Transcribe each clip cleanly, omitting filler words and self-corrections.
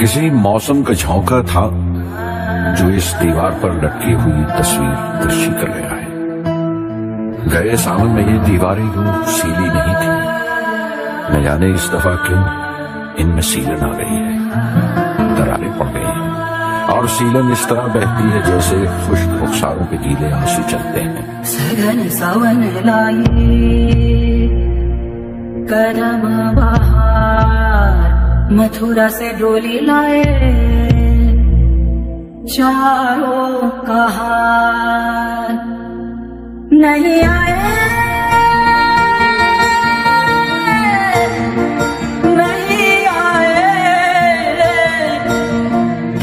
किसी मौसम का झोंका था जो इस दीवार पर लटकी हुई तस्वीर दृश्य कर गया है। गए सावन में ये दीवारें यूं सीली नहीं थी, न जाने इस दफा क्यों इनमें सीलन आ गई है, दरारें पड़ गई हैं और सीलन इस तरह बहती है जैसे खुश्क रुखसारों के गीले आंसू चलते हैं। सघन सावन लाए कदम बहार, मथुरा से डोली लाए चारों कहा नहीं आए।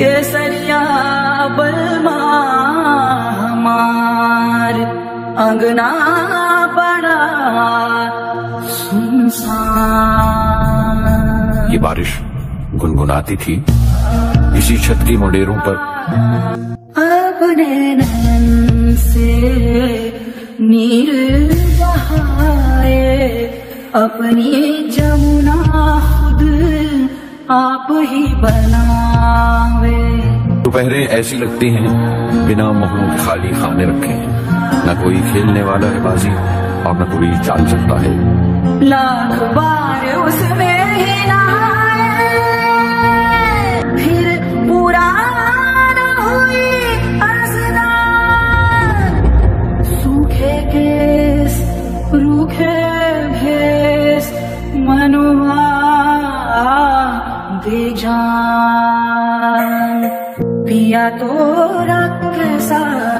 केसरिया बलमा हमार अंगना पड़ा सुनसान। ये बारिश गुनगुनाती थी इसी छत की मुंडेरों पर, अपने नैन से नीर बहाए, अपनी जमुना खुद आप ही बनावे। दोपहरें ऐसी लगती हैं बिना मुहरों के खाली खाने रखे हैं, न कोई खेलने वाला है बाजी और न कोई चाल चलता है। लाख बार उसमें ही नहाए फिर पूरा रूखे भेस मनुआ बेजान। पिया तोरा कैसा